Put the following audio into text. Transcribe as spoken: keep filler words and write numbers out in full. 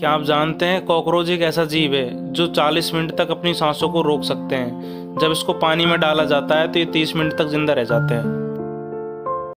क्या आप जानते हैं कॉकरोच एक ऐसा जीव है जो चालीस मिनट तक अपनी सांसों को रोक सकते हैं। जब इसको पानी में डाला जाता है तो ये तीस मिनट तक जिंदा रह जाते हैं।